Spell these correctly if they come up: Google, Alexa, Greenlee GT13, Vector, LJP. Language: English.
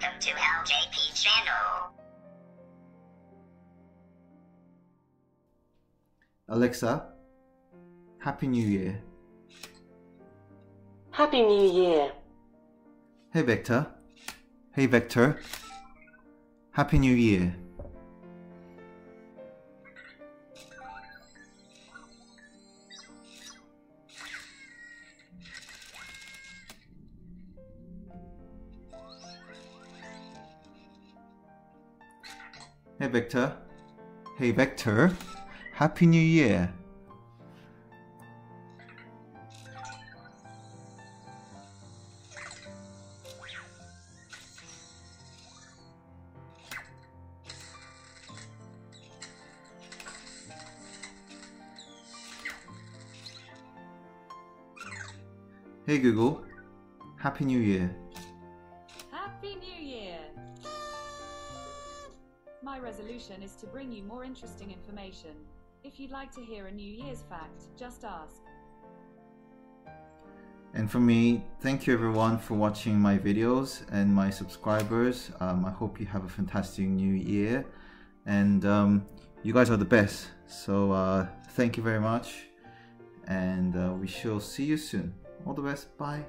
Welcome to LJP channel. Alexa, Happy New Year. Happy New Year. Hey Vector. Hey Vector. Happy New Year. Hey Vector. Hey Vector. Happy New Year. Hey Google. Happy New Year. My resolution is to bring you more interesting information. If you'd like to hear a New Year's fact, just ask. And for me, thank you everyone for watching my videos and my subscribers. I hope you have a fantastic New Year, and you guys are the best. So thank you very much, and we shall see you soon. All the best. Bye.